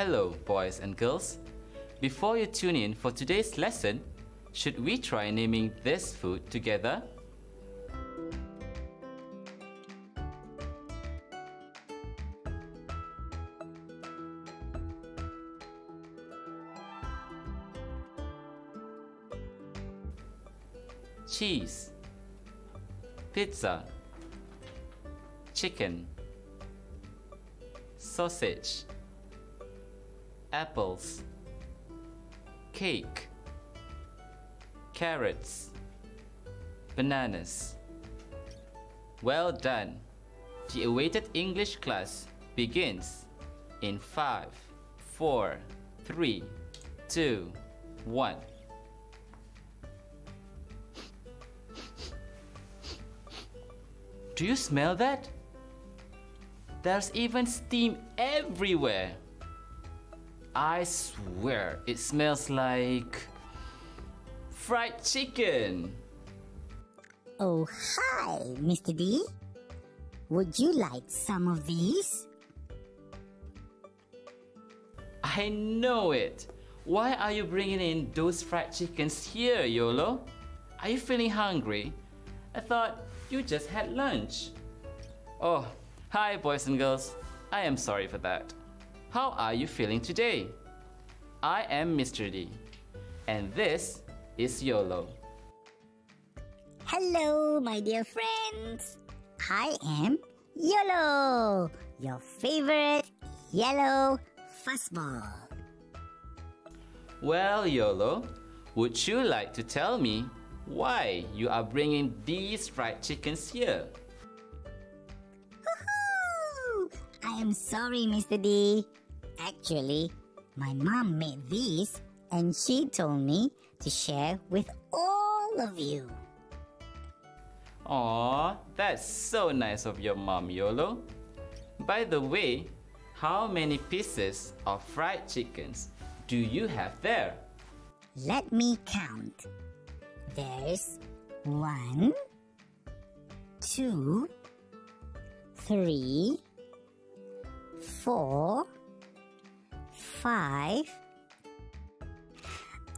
Hello, boys and girls. Before you tune in for today's lesson, should we try naming this food together? Cheese, pizza, chicken, sausage, apples, cake, carrots, bananas. Well done! The awaited English class begins in 5, 4, 3, 2, 1. Do you smell that? There's even steam everywhere. I swear it smells like fried chicken. Oh, hi, Mr. D. Would you like some of these? I know it. Why are you bringing in those fried chickens here, YOLO? Are you feeling hungry? I thought you just had lunch. Oh, hi, boys and girls. I am sorry for that. How are you feeling today? I am Mr. D, and this is YOLO. Hello, my dear friends. I am YOLO, your favorite yellow fastball. Well, YOLO, would you like to tell me why you are bringing these fried chickens here? I am sorry, Mr. D. Actually, my mom made these and she told me to share with all of you. Aww, that's so nice of your mom, YOLO. By the way, how many pieces of fried chickens do you have there? Let me count. There's 1, 2, 3, 4, 5.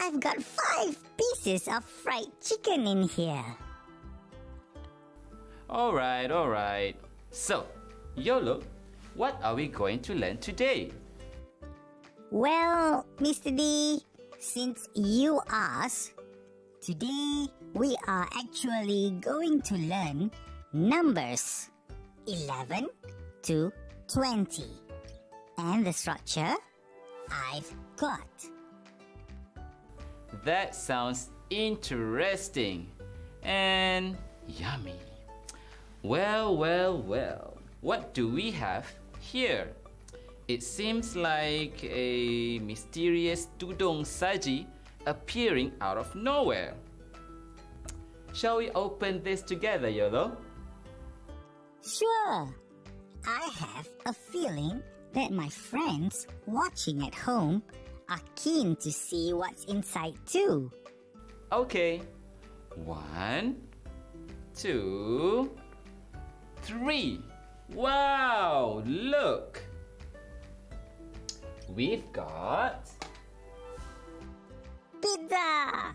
I've got 5 pieces of fried chicken in here. Alright, alright. So, YOLO, what are we going to learn today? Well, Mr. D, since you asked, today we are actually going to learn numbers 11 to 20. And the structure I've got. That sounds interesting and yummy. Well, well, well. What do we have here? It seems like a mysterious tudung saji appearing out of nowhere. Shall we open this together, YOLO? Sure. I have a feeling that my friends watching at home are keen to see what's inside too. Okay, 1, 2, 3. Wow, look! We've got pizza.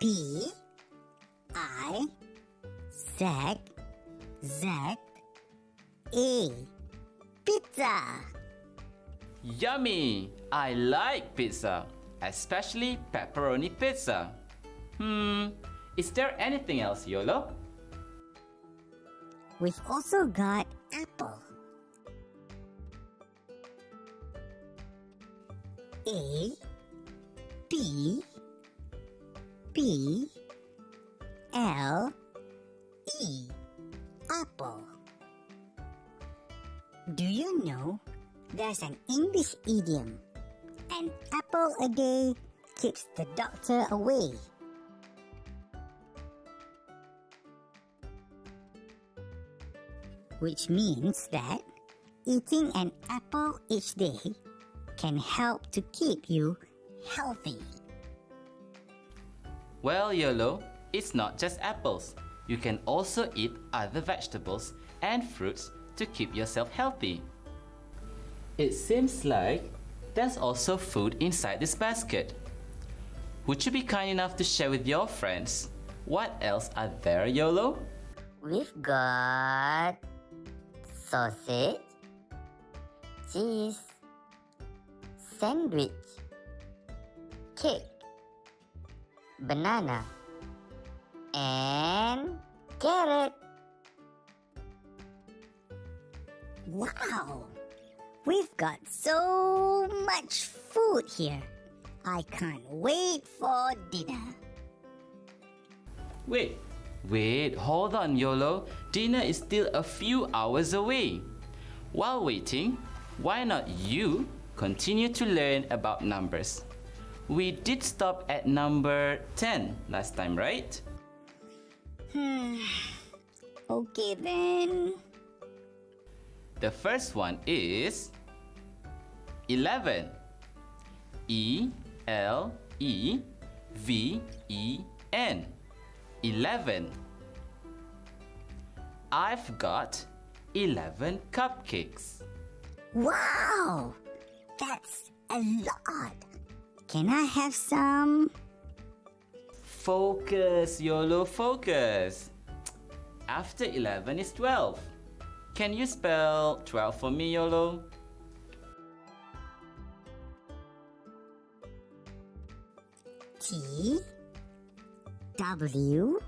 PIZZA. Pizza! Yummy! I like pizza, especially pepperoni pizza. Is there anything else, YOLO? We've also got apple, APPLE, apple. Do you know there's an English idiom, an apple a day keeps the doctor away? Which means that eating an apple each day can help to keep you healthy. Well, YOLO, it's not just apples. You can also eat other vegetables and fruits to keep yourself healthy. It seems like there's also food inside this basket. Would you be kind enough to share with your friends? What else are there, YOLO? We've got sausage, cheese, sandwich, cake, banana, and carrot. Wow! We've got so much food here. I can't wait for dinner. Wait, hold on, YOLO. Dinner is still a few hours away. While waiting, why not you continue to learn about numbers? We did stop at number 10 last time, right? Okay then. The first one is 11. E-L-E-V-E-N. 11. I've got 11 cupcakes. Wow! That's a lot! Can I have some? Focus, YOLO, focus! After 11 is 12. Can you spell 12 for me, YOLO? T W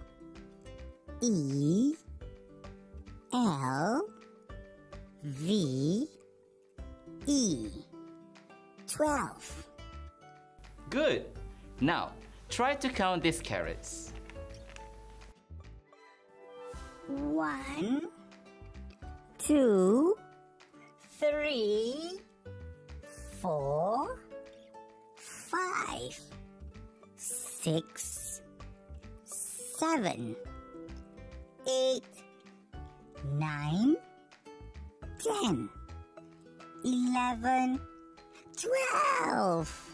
E L V E 12. Good! Now, try to count these carrots. 1, 2, 3, 4, 5, 6, 7, 8, 9, 10, 11, 12.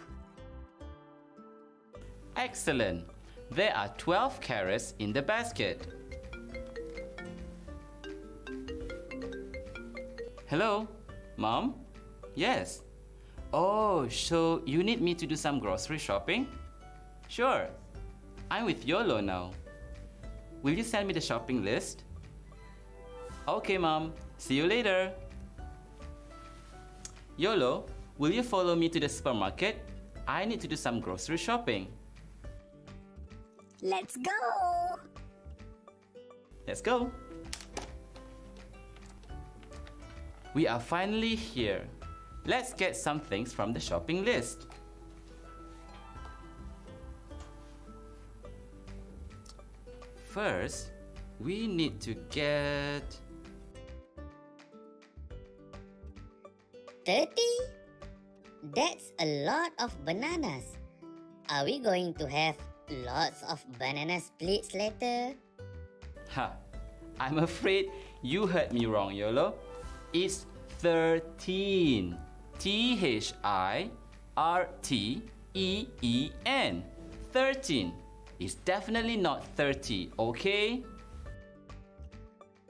Excellent! There are 12 carrots in the basket. Hello? Mom? Yes? Oh, so you need me to do some grocery shopping? Sure. I'm with YOLO now. Will you send me the shopping list? Okay, Mom. See you later. YOLO, will you follow me to the supermarket? I need to do some grocery shopping. Let's go! Let's go! We are finally here. Let's get some things from the shopping list. First, we need to get 30? That's a lot of bananas. Are we going to have lots of banana splits later? Ha! I'm afraid you heard me wrong, YOLO. It's 13. T-H-I-R-T-E-E-N. 13. It's definitely not 30, okay?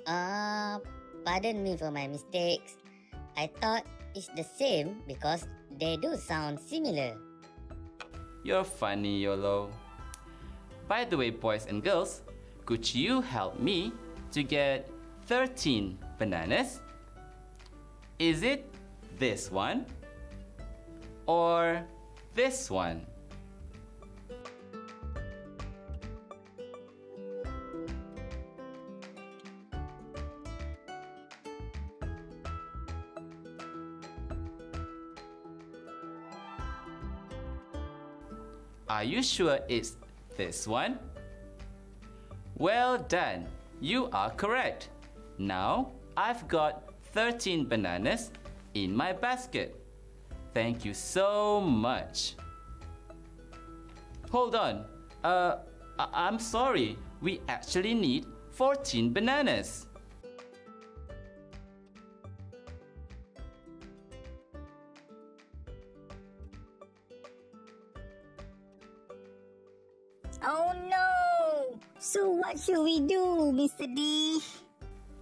Pardon me for my mistakes. I thought it's the same because they do sound similar. You're funny, YOLO. By the way, boys and girls, could you help me to get 13 bananas? Is it this one or this one? Are you sure it's this one? Well done! You are correct! Now, I've got 13 bananas in my basket. Thank you so much. Hold on. I'm sorry. We actually need 14 bananas. Oh no! So what should we do, Mr. D?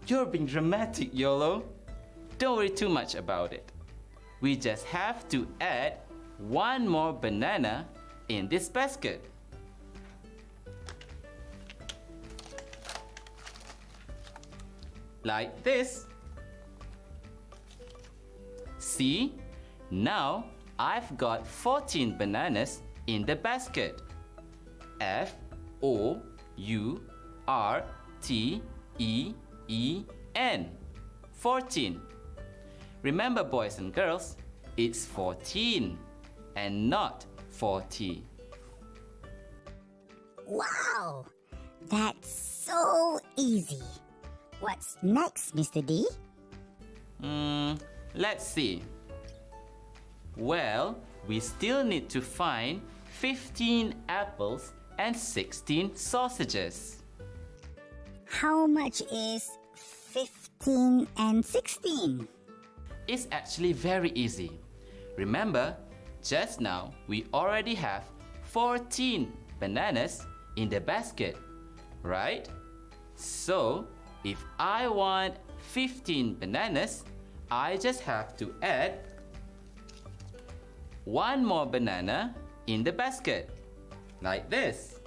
You're being dramatic, YOLO. Don't worry too much about it. We just have to add one more banana in this basket. Like this. See, now I've got 14 bananas in the basket. F-O-U-R-T-E-E-N. 14. Remember, boys and girls, it's 14 and not 40. Wow! That's so easy. What's next, Mr. D? Let's see. Well, we still need to find 15 apples and 16 sausages. How much is 15 and 16? It's actually very easy. Remember, just now we already have 14 bananas in the basket, right? So, if I want 15 bananas, I just have to add one more banana in the basket, like this.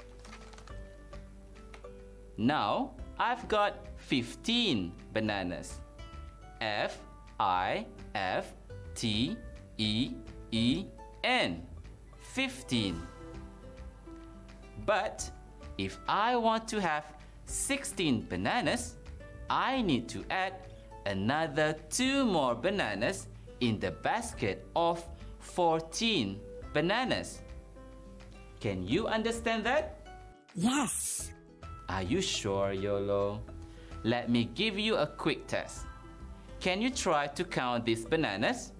Now, I've got 15 bananas. F-I-F-T-E-E-N. 15. But, if I want to have 16 bananas, I need to add another 2 more bananas in the basket of 14 bananas. Can you understand that? Yes. Are you sure, YOLO? Let me give you a quick test. Can you try to count these bananas?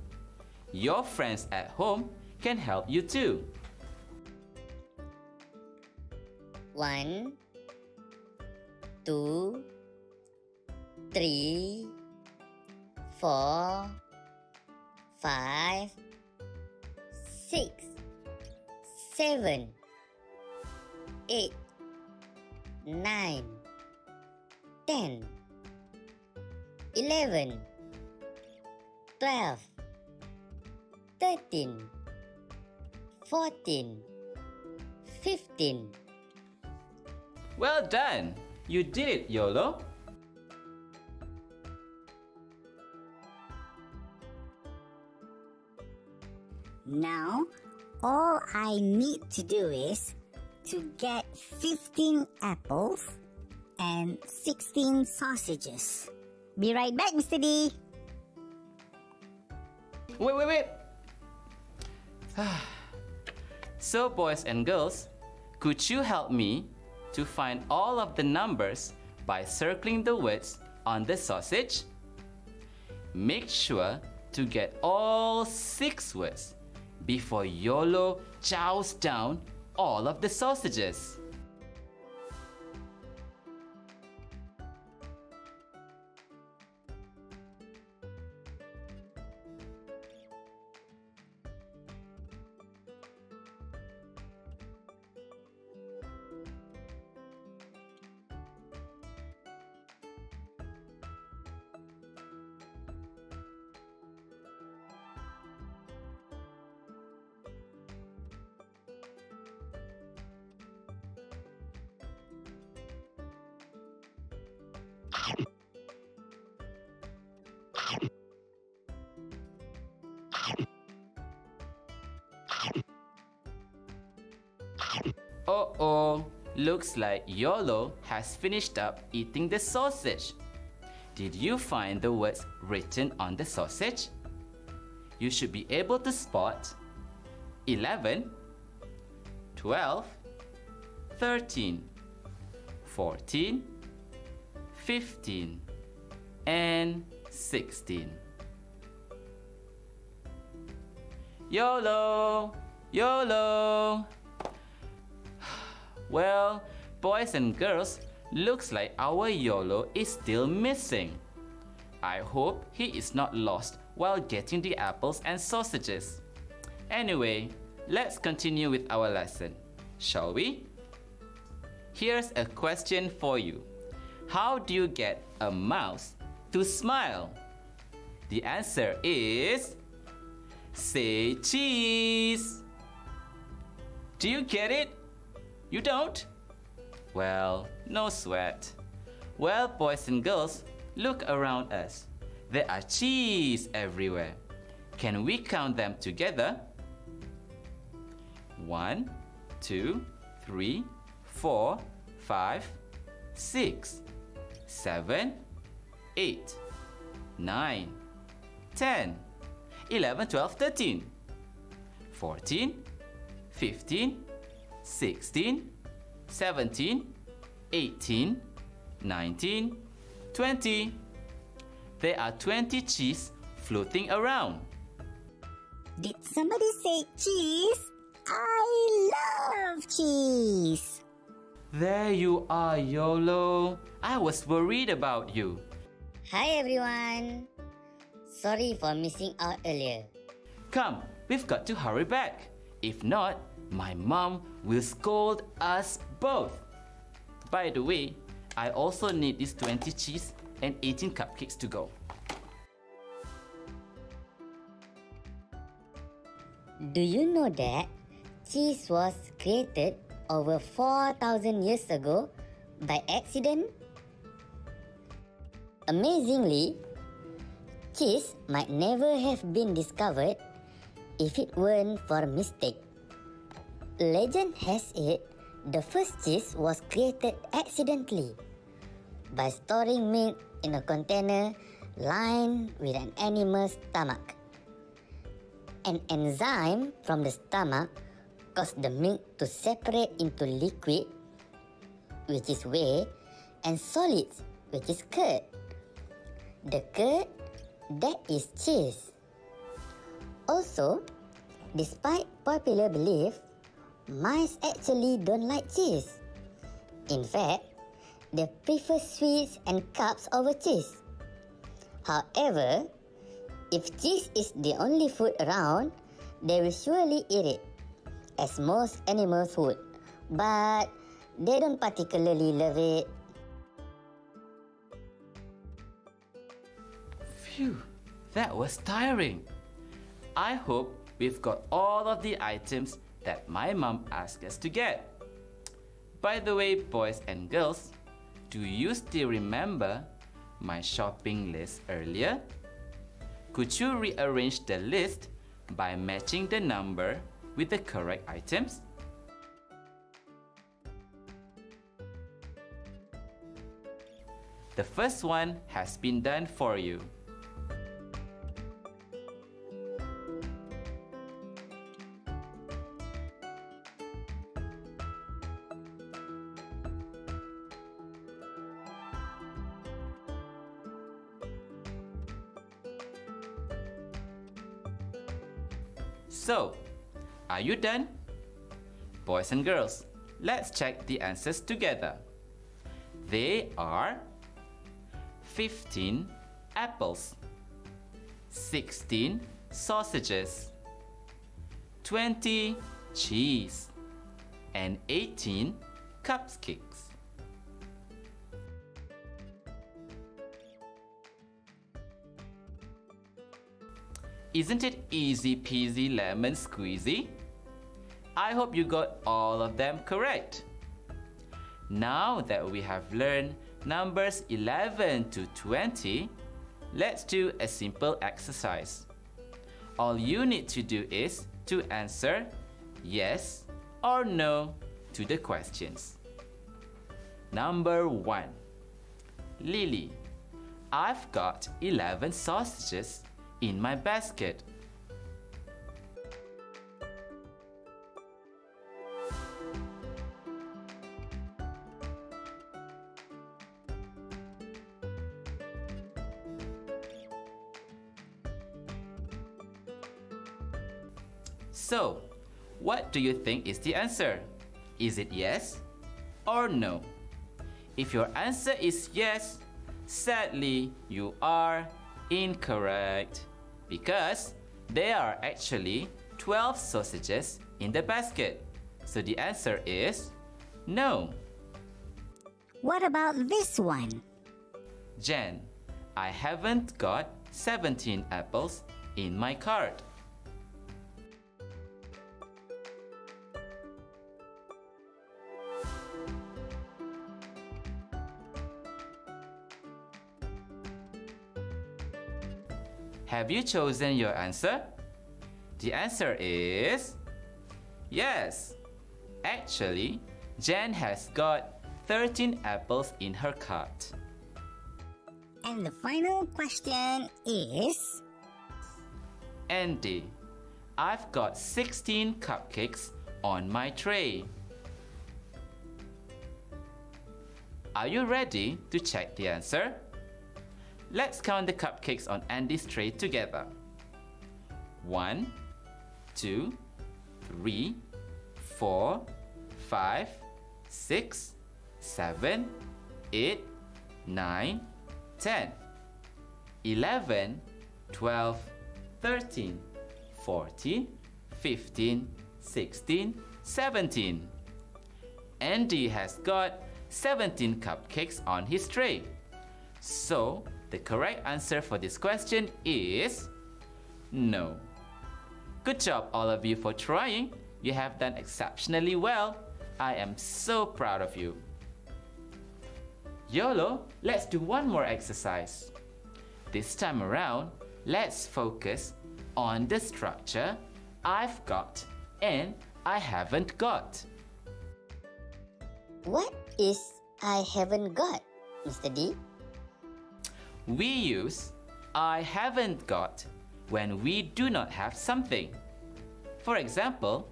Your friends at home can help you too. 1, 2, 3, 4, 5, 6, 7, 8, 9, 10, 11, 12, 13, 14, 15. Well done! You did it, YOLO! Now, all I need to do is to get 15 apples and 16 sausages. Be right back, Mr. D! Wait! So, boys and girls, could you help me to find all of the numbers by circling the words on the sausage? Make sure to get all 6 words before YOLO chows down all of the sausages. Uh-oh, looks like YOLO has finished up eating the sausage. Did you find the words written on the sausage? You should be able to spot 11, 12, 13, 14, 15, and 16. YOLO! YOLO! Well, boys and girls, looks like our YOLO is still missing. I hope he is not lost while getting the apples and sausages. Anyway, let's continue with our lesson, shall we? Here's a question for you. How do you get a mouse to smile? The answer is Say cheese. Do you get it? You don't? Well, no sweat. Well, boys and girls, look around us. There are cheese everywhere. Can we count them together? 1, 2, 3, 4, 5, 6, 7, 8, 9, 10, 11, 12, 13, 14, 15, 16, 17, 18, 19, 20. There are 20 cheese floating around. Did somebody say cheese? I love cheese! There you are, YOLO. I was worried about you. Hi, everyone. Sorry for missing out earlier. Come, we've got to hurry back. If not, my mom will scold us both. By the way, I also need these 20 cheese and 18 cupcakes to go. Do you know that cheese was created over 4,000 years ago by accident? Amazingly, cheese might never have been discovered if it weren't for a mistake. Legend has it the first cheese was created accidentally by storing milk in a container lined with an animal's stomach. An enzyme from the stomach caused the milk to separate into liquid, which is whey, and solids, which is curd. The curd, that is cheese. Also, despite popular belief, mice actually don't like cheese. In fact, they prefer sweets and cups over cheese. However, if cheese is the only food around, they will surely eat it, as most animals would, but they don't particularly love it. Phew, that was tiring. I hope we've got all of the items that my mom asked us to get. By the way, boys and girls, do you still remember my shopping list earlier? Could you rearrange the list by matching the number with the correct items? The first one has been done for you. So, are you done? Boys and girls, let's check the answers together. They are 15 apples, 16 sausages, 20 cheese, and 18 cupcakes. Isn't it easy peasy lemon squeezy? I hope you got all of them correct. Now that we have learned numbers 11 to 20, let's do a simple exercise. All you need to do is to answer yes or no to the questions. Number 1. Lily, I've got 11 sausages in my basket. So, what do you think is the answer? Is it yes or no? If your answer is yes, sadly, you are incorrect, because there are actually 12 sausages in the basket. So the answer is no. What about this one? Jen, I haven't got 17 apples in my cart. Have you chosen your answer? The answer is yes. Actually, Jen has got 13 apples in her cart. And the final question is... Andy, I've got 16 cupcakes on my tray. Are you ready to check the answer? Let's count the cupcakes on Andy's tray together. 1, 2, 3, 4, 5, 6, 7, 8, 9, 10, 11, 12, 13, 14, 15, 16, 17. Andy has got 17 cupcakes on his tray. So, the correct answer for this question is no. Good job all of you for trying. You have done exceptionally well. I am so proud of you. YOLO, let's do one more exercise. This time around, let's focus on the structure I've got and I haven't got. What is I haven't got, Mr. D? We use I haven't got when we do not have something. For example,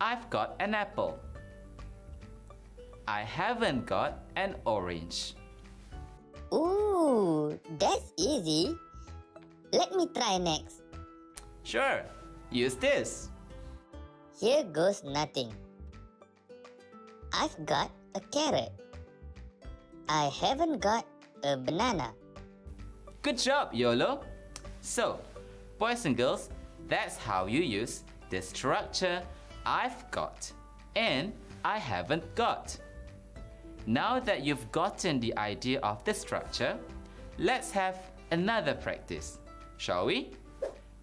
I've got an apple. I haven't got an orange. Ooh, that's easy. Let me try next. Sure, use this. Here goes nothing. I've got a carrot. I haven't got a banana. Good job, YOLO. So, boys and girls, that's how you use the structure I've got and I haven't got. Now that you've gotten the idea of the structure, let's have another practice, shall we?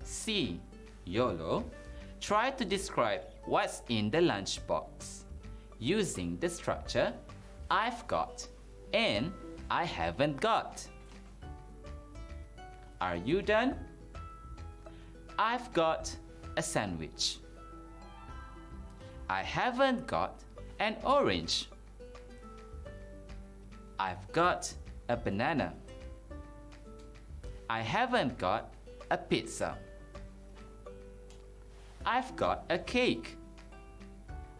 See, YOLO, try to describe what's in the lunchbox using the structure I've got and I haven't got. Are you done? I've got a sandwich. I haven't got an orange. I've got a banana. I haven't got a pizza. I've got a cake.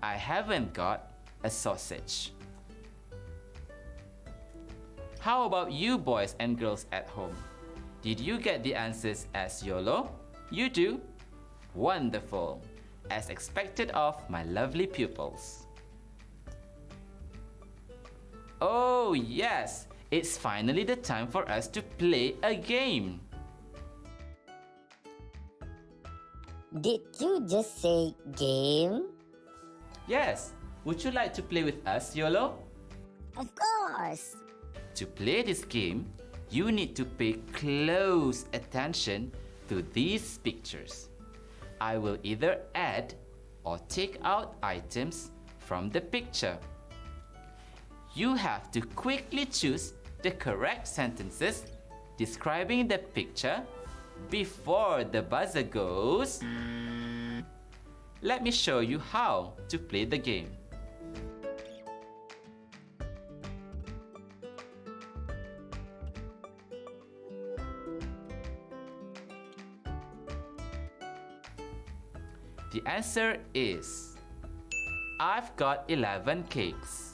I haven't got a sausage. How about you boys and girls at home? Did you get the answers as YOLO? You do? Wonderful! As expected of my lovely pupils. Oh yes! It's finally the time for us to play a game! Did you just say game? Yes! Would you like to play with us, YOLO? Of course! To play this game, you need to pay close attention to these pictures. I will either add or take out items from the picture. You have to quickly choose the correct sentences describing the picture before the buzzer goes. Let me show you how to play the game. The answer is, I've got 11 cakes.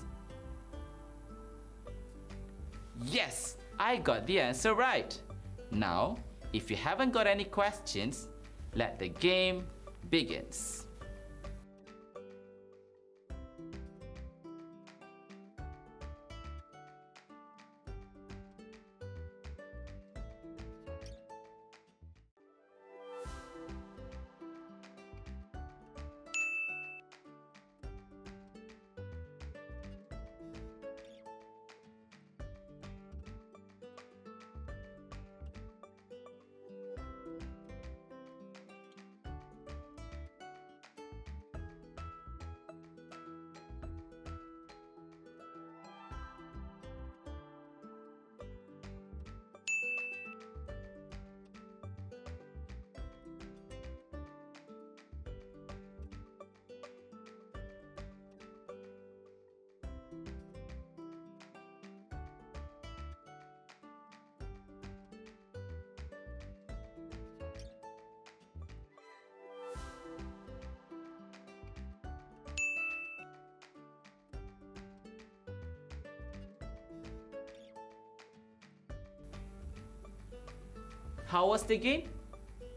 Yes, I got the answer right. Now, if you haven't got any questions, let the game begin. How was the game?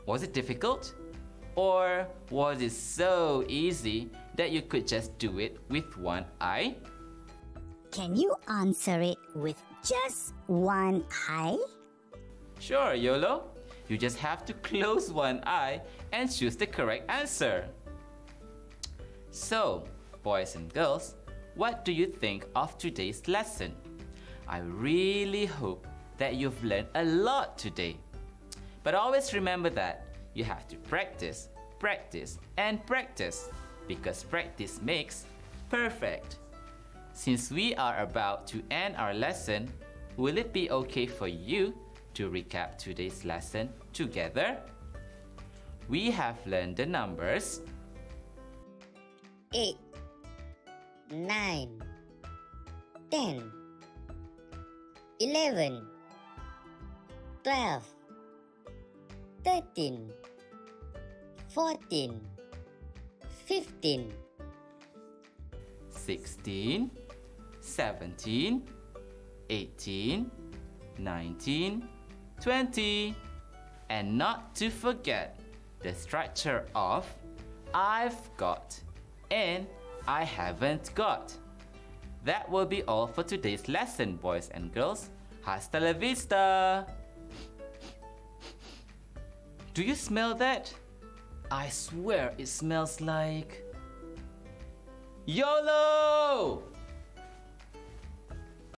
Was it difficult? Or was it so easy that you could just do it with one eye? Can you answer it with just one eye? Sure, YOLO. You just have to close one eye and choose the correct answer. So, boys and girls, what do you think of today's lesson? I really hope that you've learned a lot today. But always remember that you have to practice, practice, and practice, because practice makes perfect. Since we are about to end our lesson, will it be okay for you to recap today's lesson together? We have learned the numbers 8, 9, 10, 11, 12, 13, 14, 15, 16, 17, 18, 19, 20. And not to forget the structure of I've got and I haven't got. That will be all for today's lesson, boys and girls. Hasta la vista! Do you smell that? I swear it smells like YOLO!